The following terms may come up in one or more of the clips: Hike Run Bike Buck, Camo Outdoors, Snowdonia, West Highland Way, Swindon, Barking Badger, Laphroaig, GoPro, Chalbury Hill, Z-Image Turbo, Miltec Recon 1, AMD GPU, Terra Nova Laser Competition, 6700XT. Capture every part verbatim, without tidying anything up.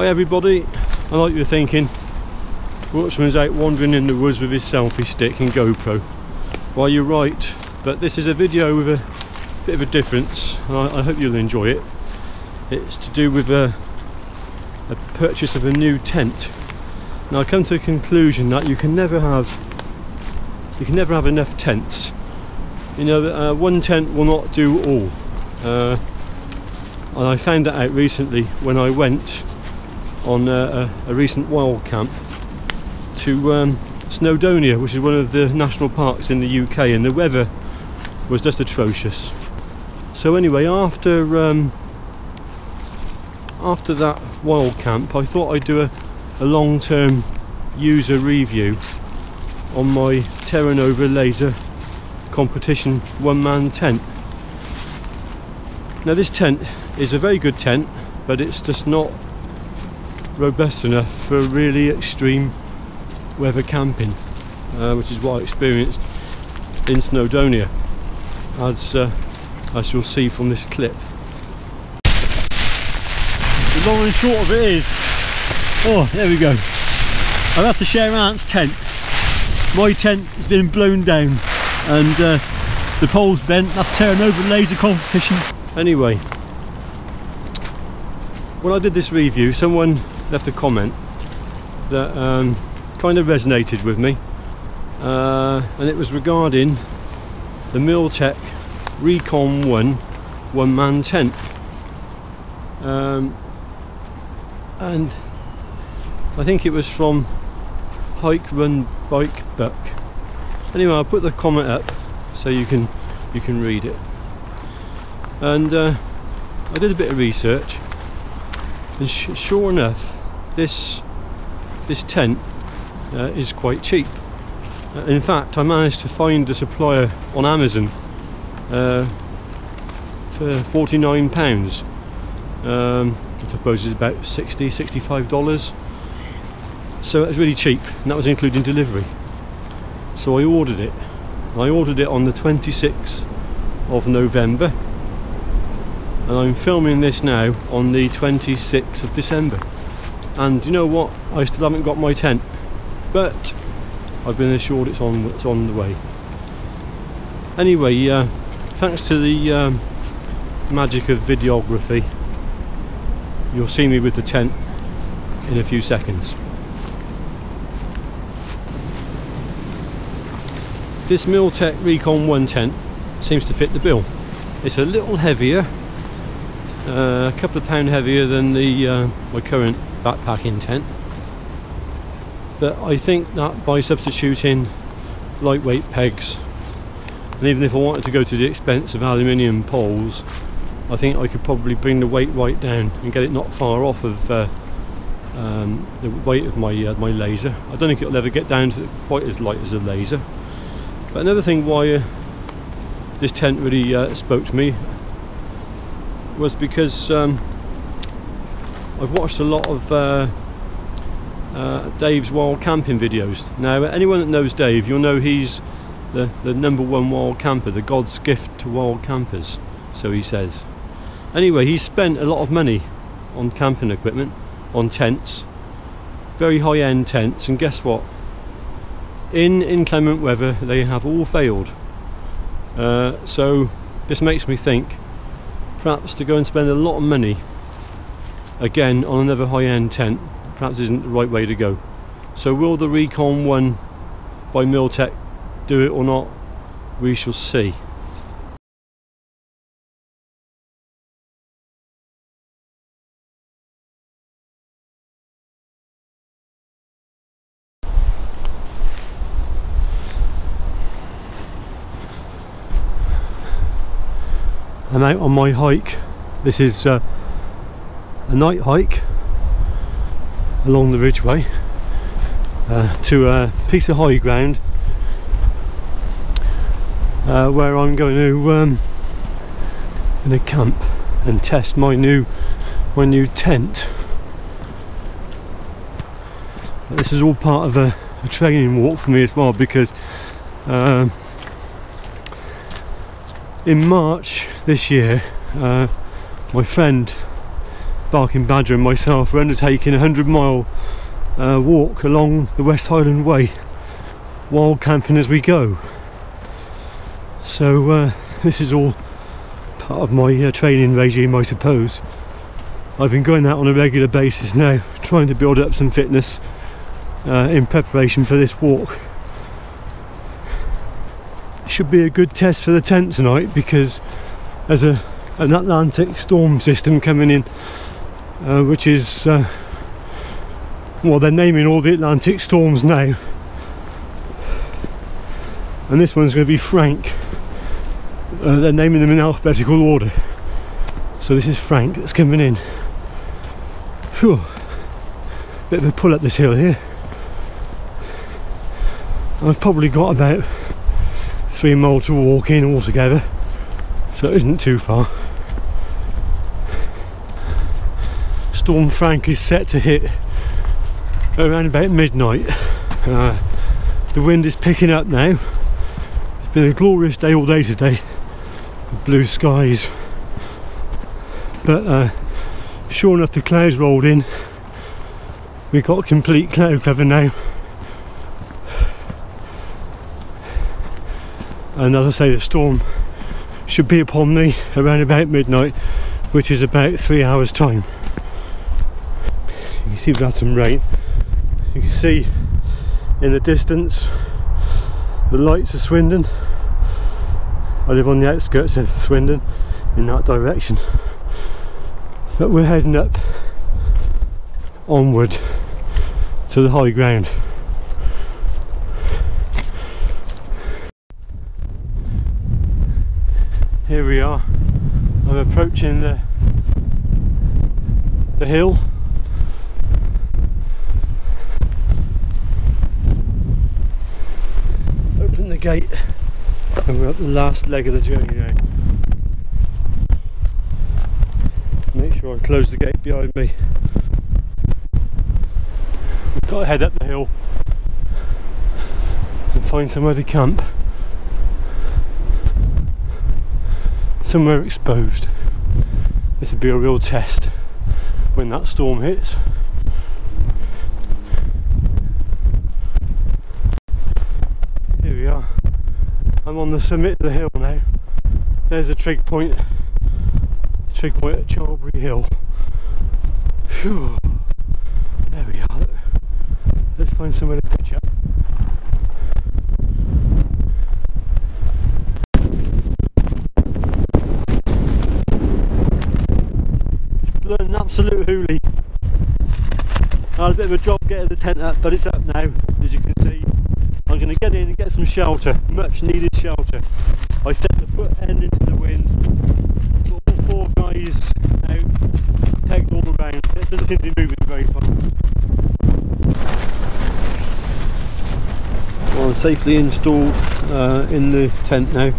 Hi everybody, I like you're thinking, Watchman's out wandering in the woods with his selfie stick and GoPro. Well, you're right, but this is a video with a bit of a difference, and I, I hope you'll enjoy it. It's to do with a, a purchase of a new tent. Now I come to the conclusion that you can never have you can never have enough tents. You know, uh, one tent will not do all. Uh, and I found that out recently when I went on a, a, a recent wild camp to um, Snowdonia, which is one of the national parks in the U K, and the weather was just atrocious. So anyway, after um, after that wild camp, I thought I'd do a, a long-term user review on my Terra Nova Laser Competition one-man tent. Now this tent is a very good tent, but it's just not robust enough for really extreme weather camping, uh, which is what I experienced in Snowdonia, as, uh, as you'll see from this clip. The long and short of it is, oh there we go, I've had to share Aunt's tent. My tent has been blown down and uh, the pole's bent. That's Terra Nova Laser Competition. Anyway, when I did this review, someone left a comment that um, kind of resonated with me, uh, and it was regarding the Miltec Recon one one-man tent, um, and I think it was from Hike Run Bike Buck. Anyway, I'll put the comment up so you can you can read it. And uh, I did a bit of research, and sh sure enough, this this tent uh, is quite cheap. Uh, in fact, I managed to find a supplier on Amazon uh, for forty-nine pounds. Um, I suppose it's about sixty, sixty-five dollars. So it was really cheap, and that was including delivery. So I ordered it. I ordered it on the twenty-sixth of November, and I'm filming this now on the twenty-sixth of December. And you know what? I still haven't got my tent, but I've been assured it's on it's on the way. Anyway, uh, thanks to the um, magic of videography, you'll see me with the tent in a few seconds. This Miltec Recon one tent seems to fit the bill. It's a little heavier, uh, a couple of pound heavier than the uh, my current backpacking tent, but I think that by substituting lightweight pegs, and even if I wanted to go to the expense of aluminium poles, I think I could probably bring the weight right down and get it not far off of uh, um, the weight of my uh, my laser. I don't think it'll ever get down to quite as light as a laser. But another thing why uh, this tent really uh, spoke to me was because um, I've watched a lot of uh, uh, Dave's wild camping videos. Now anyone that knows Dave, you'll know he's the, the number one wild camper, the God's gift to wild campers, so he says. Anyway, he's spent a lot of money on camping equipment, on tents, very high-end tents, and guess what? In inclement weather they have all failed, uh, so this makes me think perhaps to go and spend a lot of money again on another high-end tent perhaps isn't the right way to go. So will the Recon one by Miltec do it or not? We shall see. I'm out on my hike. This is uh, a night hike along the ridgeway uh, to a piece of high ground uh, where I'm going to um, in a camp and test my new my new tent. But this is all part of a, a training walk for me as well, because um, in March this year, uh, my friend Barking Badger and myself are undertaking a hundred mile uh, walk along the West Highland Way, wild camping as we go. So uh, this is all part of my uh, training regime, I suppose. I've been going out on a regular basis now, trying to build up some fitness uh, in preparation for this walk. Should be a good test for the tent tonight, because there's a, an Atlantic storm system coming in, uh, which is, uh, well, they're naming all the Atlantic storms now, and this one's going to be Frank. Uh, they're naming them in alphabetical order, so this is Frank that's coming in. Whew. Bit of a pull up this hill here. I've probably got about three miles to walk in altogether, so it isn't too far. Storm Frank is set to hit around about midnight. Uh, the wind is picking up now. It's been a glorious day all day today, blue skies, but uh, sure enough the clouds rolled in. We've got complete cloud cover now, and as I say, the storm should be upon me around about midnight, which is about three hours time. You can see we've had some rain. You can see in the distance the lights of Swindon. I live on the outskirts of Swindon in that direction, but we're heading up onward to the high ground. Here we are. I'm approaching the the hill. Open the gate and we're up the last leg of the journey now. Make sure I close the gate behind me. We've got to head up the hill and find somewhere to camp. Somewhere exposed. This would be a real test when that storm hits. Here we are. I'm on the summit of the hill now. There's a trig point. A trig point at Chalbury Hill. Whew. There we are. Let's find somewhere to pitch up. An absolute hoolie. I had a bit of a job getting the tent up, but it's up now, as you can see. I'm going to get in and get some shelter, much needed shelter. I set the foot end into the wind, got all four guys out, pegged all around. It doesn't seem to be moving very far. Well, I'm safely installed uh, in the tent now,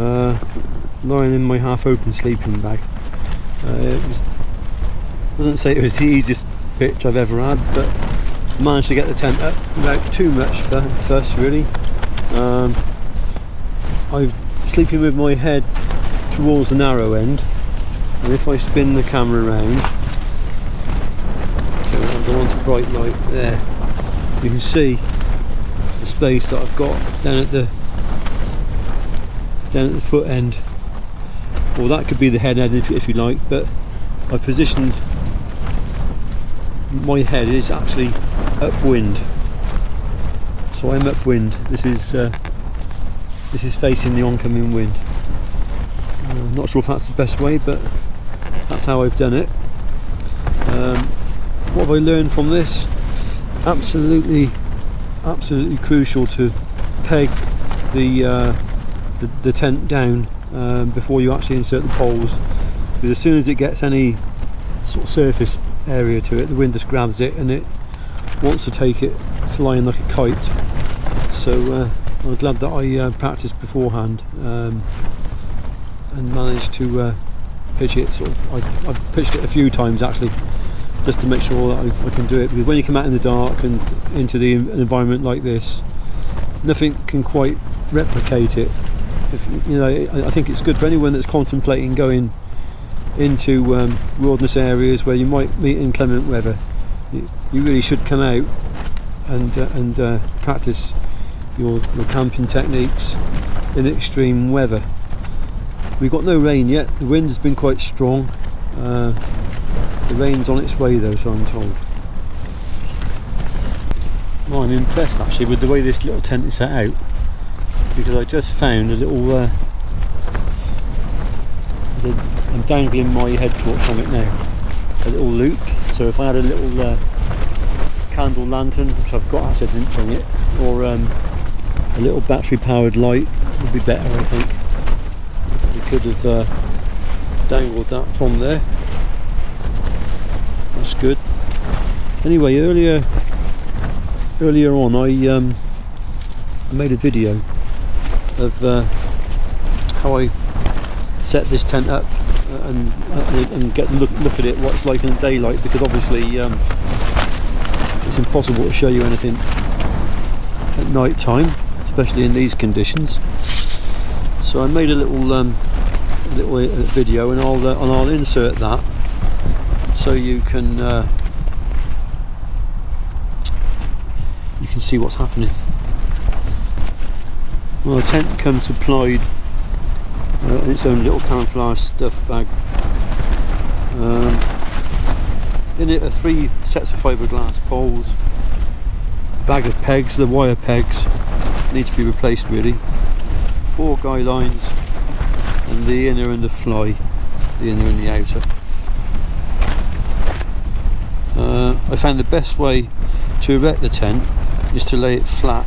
uh, lying in my half open sleeping bag. Uh, it was I wouldn't say it was the easiest pitch I've ever had, but managed to get the tent up without too much fuss, really. Um, I'm sleeping with my head towards the narrow end, and if I spin the camera around, okay, I'm going on to bright light there. You can see the space that I've got down at the down at the foot end. Well, that could be the head end if, if you like, but I positioned. My head is actually upwind, so I'm upwind. This is uh, this is facing the oncoming wind. I'm not sure if that's the best way, but that's how I've done it. Um, what have I learned from this? Absolutely, absolutely crucial to peg the uh, the, the tent down um, before you actually insert the poles, because as soon as it gets any sort of surface area to it, the wind just grabs it and it wants to take it flying like a kite. So uh, I'm glad that I uh, practiced beforehand um, and managed to uh, pitch it. Sort of, I, I've pitched it a few times actually, just to make sure that I, I can do it, because when you come out in the dark and into the an environment like this, nothing can quite replicate it. If, you know, I think it's good for anyone that's contemplating going into um, wilderness areas where you might meet inclement weather, you, you really should come out and uh, and uh, practice your, your camping techniques in extreme weather. We've got no rain yet, the wind has been quite strong, uh, the rain's on its way though, so I'm told. Well, I'm impressed actually with the way this little tent is set out, because I just found a little uh, I'm dangling my head torch from it now, a little loop, so if I had a little uh, candle lantern, which I've got, actually I didn't bring it, or um, a little battery powered light would be better I think. We could have uh, dangled that from there, that's good. Anyway, earlier earlier on I, um, I made a video of uh, how I set this tent up and, and get look, look at it, what it's like in the daylight, because obviously um, it's impossible to show you anything at night time, especially in these conditions. So I made a little um, little video, and I'll uh, and I'll insert that so you can uh, you can see what's happening. Well, the tent comes supplied Uh, in its own little camouflage stuff bag. Um, in it are three sets of fiberglass poles, a bag of pegs, the wire pegs need to be replaced really, four guy lines, and the inner and the fly, the inner and the outer. Uh, I found the best way to erect the tent is to lay it flat,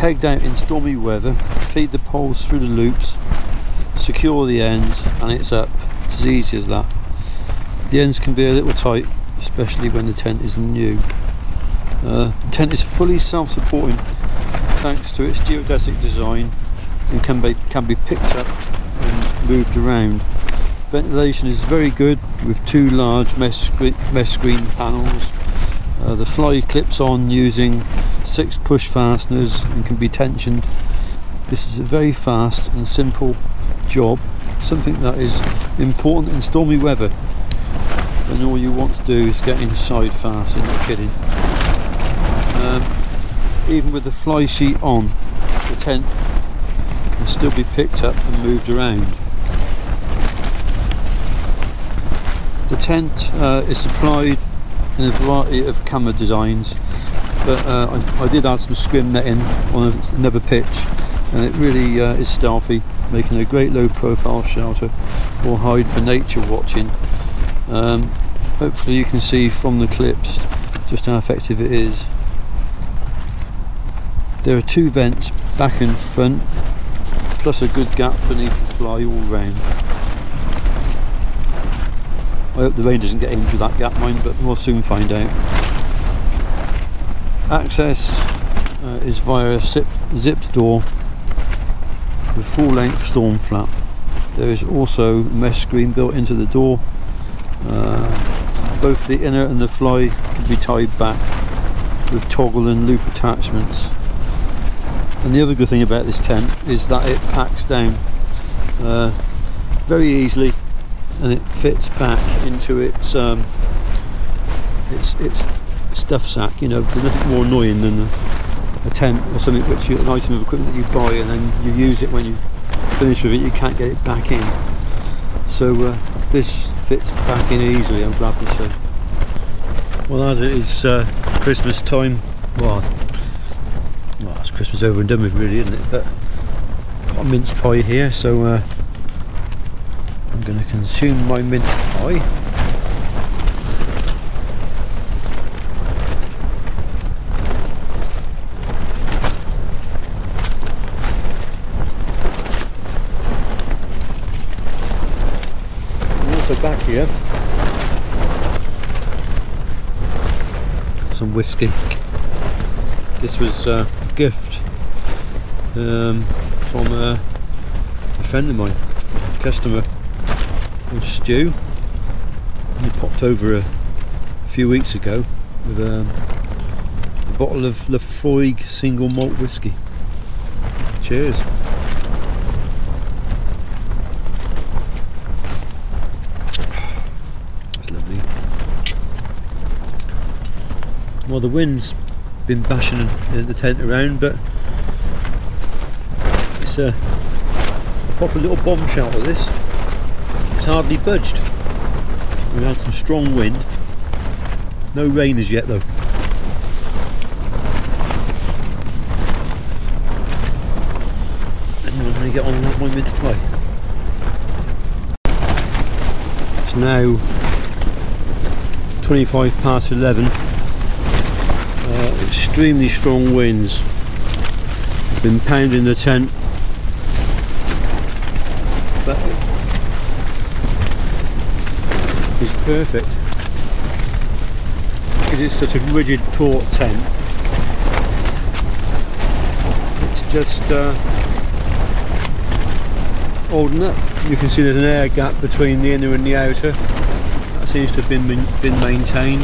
pegged out in stormy weather, feed the poles through the loops, secure the ends, and it's up. It's as easy as that. The ends can be a little tight, especially when the tent is new. Uh, the tent is fully self-supporting thanks to its geodesic design, and can be, can be picked up and moved around. Ventilation is very good with two large mesh, mesh screen panels. Uh, the fly clips on using six push fasteners and can be tensioned. This is a very fast and simple job, something that is important in stormy weather, and all you want to do is get inside fast, and not kidding. Um, even with the fly sheet on, the tent can still be picked up and moved around. The tent uh, is supplied in a variety of camera designs, but uh, I, I did add some scrim netting on another pitch, and it really uh, is stealthy, making a great low profile shelter or hide for nature watching. Um, hopefully you can see from the clips just how effective it is. There are two vents back and front, plus a good gap beneath the fly all round. I hope the rain doesn't get into that gap mine, but we'll soon find out. Access uh, is via a zip, zipped door with full length storm flap. There is also mesh screen built into the door. Uh, both the inner and the fly can be tied back with toggle and loop attachments. And the other good thing about this tent is that it packs down uh, very easily, and it fits back into its um, its its stuff sack. You know, there's nothing more annoying than a, a tent or something which you, an item of equipment that you buy, and then you use it when you finish with it, you can't get it back in. So uh, this fits back in easily, I'm glad to say. Well, as it is uh, Christmas time, well, well, it's Christmas over and done with really, isn't it? But I've got a mince pie here, so. Uh, I'm going to consume my mince pie. And also back here, some whiskey. This was a gift um, from a, a friend of mine, a customer. Stew. He popped over a few weeks ago with a, a bottle of Laphroaig single malt whiskey. Cheers. Well, the wind's been bashing the tent around, but it's a, a proper little bombshell with this. It's hardly budged. We've had some strong wind. No rain as yet though. And we're going to get on that one minute to play. It's now twenty-five past eleven. Uh, extremely strong winds. Been pounding the tent. But it's perfect. Because it's such a rigid, taut tent, it's just uh, holding up. You can see there's an air gap between the inner and the outer. That seems to have been been maintained.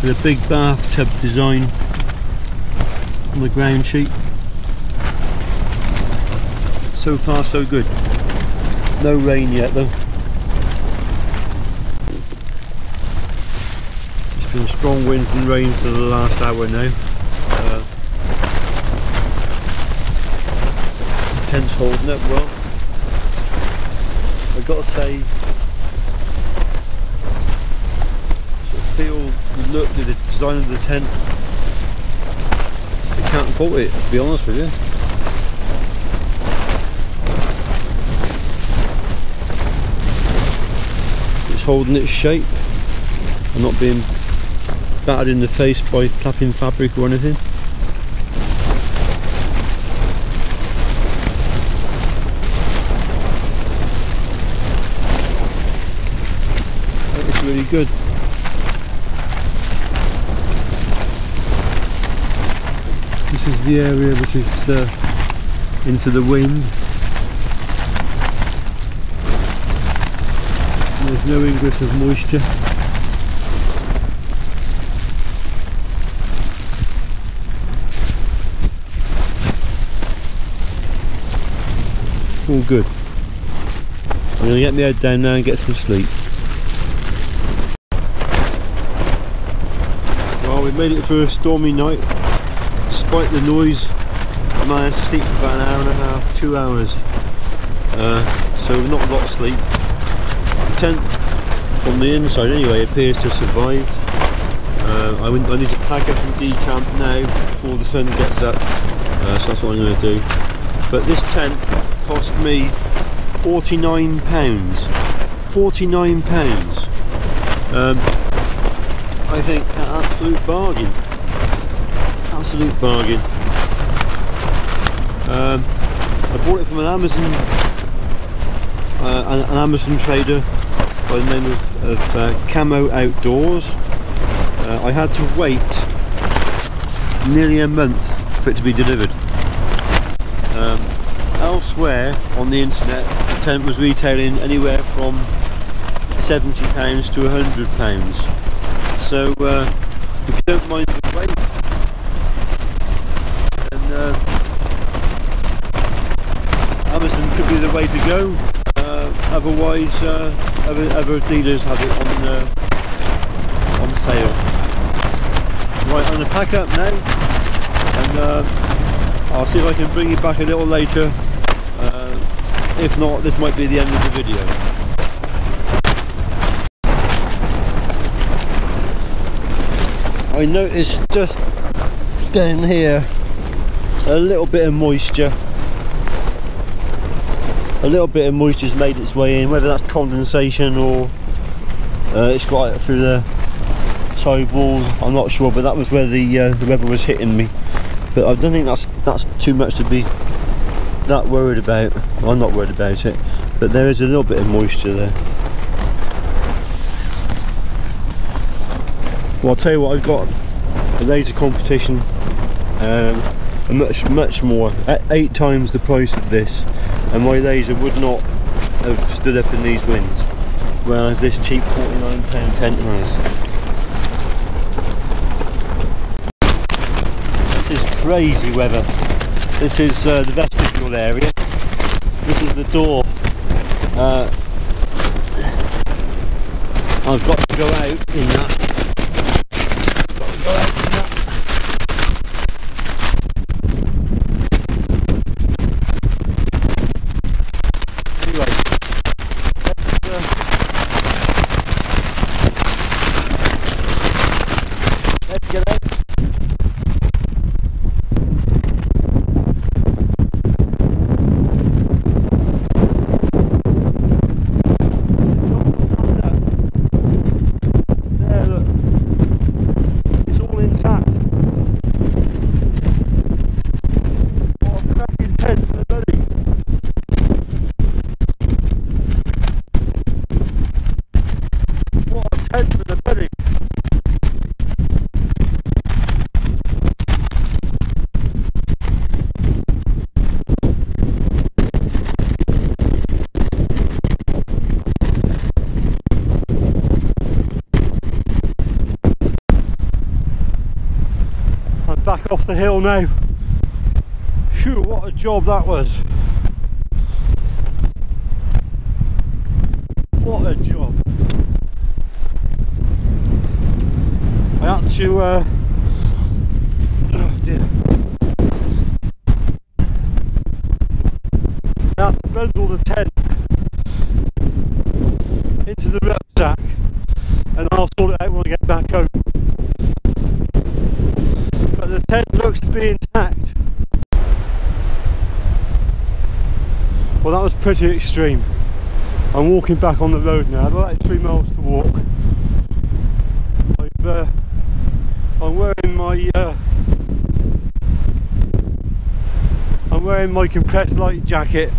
With a big bathtub design on the ground sheet. So far, so good. No rain yet though. Been strong winds and rain for the last hour now. Uh, the tent's holding up well. I've got to say, sort of feel, look, the design of the tent, I can't fault it, to be honest with you. It's holding its shape and not being battered in the face by flapping fabric or anything. That looks really good. This is the area which is uh, into the wind. There's no ingress of moisture. All good. I'm going to get my head down now and get some sleep. Well, we've made it for a stormy night. Despite the noise, I managed to sleep for about an hour and a half, two hours. Uh, so we've not got sleep. The tent, from the inside anyway, appears to have survived. Uh, I, I need to pack up and decamp now before the sun gets up. Uh, so that's what I'm going to do. But this tent cost me forty-nine pounds. forty-nine pounds. Um, I think an absolute bargain. Absolute bargain. Um, I bought it from an Amazon uh, an, an Amazon trader by the name of, of uh, Camo Outdoors. Uh, I had to wait nearly a month for it to be delivered. Um, Elsewhere on the internet, the tent was retailing anywhere from seventy pounds to one hundred pounds. So uh, if you don't mind the wait, then uh, Amazon could be the way to go. Uh, otherwise, uh, other, other dealers have it on uh, on sale. Right, I'm going to pack up now, and uh, I'll see if I can bring you back a little later. If not, this might be the end of the video. I noticed just down here a little bit of moisture. A little bit of moisture's made its way in, whether that's condensation or uh, it's got it through the side walls. I'm not sure, but that was where the uh, the weather was hitting me. But I don't think that's that's too much to be that worried about. Well, I'm not worried about it, but there is a little bit of moisture there. Well, I'll tell you what, I've got a laser competition, um, much much more, at eight times the price of this, and my laser would not have stood up in these winds, whereas this cheap forty-nine pound tent has. This is crazy weather. This is uh, the best area. This is the door. Uh, I've got to go out in that. I've got to back off the hill now. Phew, what a job that was. What a job. I had to uh, oh dear. I had to bundle the tent into the rucksack and I'll sort it out when I get back home. But the tent looks to be intact. Well, that was pretty extreme. I'm walking back on the road now. I've got like three miles to walk. I've, uh, I'm wearing my uh, I'm wearing my compressed light jacket,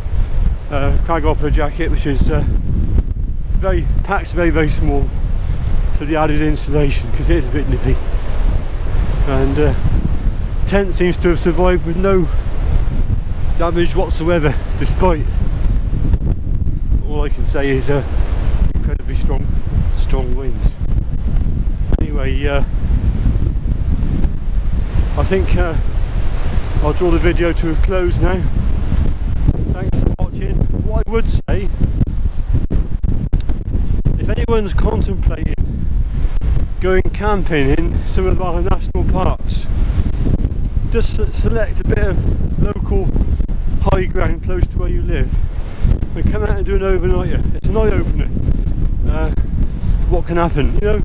uh, Crag Opera jacket, which is uh, very packs very very small for the added insulation because it is a bit nippy. And uh, tent seems to have survived with no damage whatsoever, despite. All I can say is uh, incredibly strong, strong winds. Anyway, uh, I think uh, I'll draw the video to a close now. Thanks for watching. What I would say, if anyone's contemplating going camping in some of our national parks, just select a bit of local high ground close to where you live. We come out and do an overnighter. It's an eye-opener. Uh, what can happen, you know,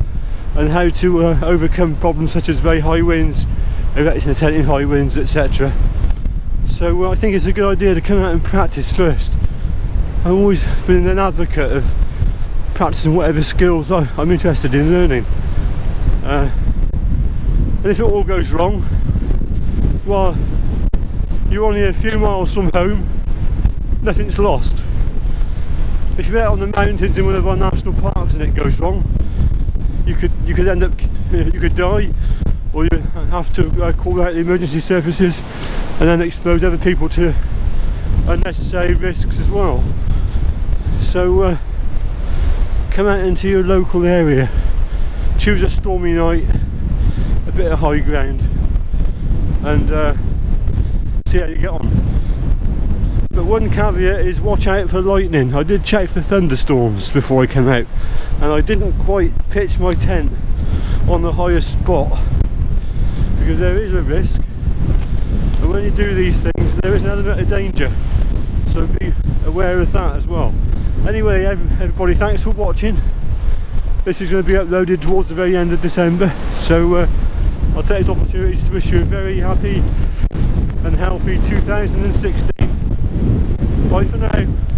and how to uh, overcome problems such as very high winds, erecting a tent in high winds, et cetera. So uh, I think it's a good idea to come out and practice first. I've always been an advocate of practicing whatever skills I, I'm interested in learning. Uh, and if it all goes wrong, well, you're only a few miles from home. Nothing's lost. If you're out on the mountains in one of our national parks and it goes wrong, you could you could end up you could die, or you have to uh, call out the emergency services and then expose other people to unnecessary risks as well. So uh, come out into your local area, choose a stormy night, a bit of high ground, and uh, see how you get on. But one caveat is watch out for lightning. I did check for thunderstorms before I came out, and I didn't quite pitch my tent on the highest spot because there is a risk, and when you do these things there is an element of danger, so be aware of that as well. Anyway, everybody, thanks for watching. This is going to be uploaded towards the very end of December, so uh, I'll take this opportunity to wish you a very happy and healthy two thousand sixteen. Bye for now.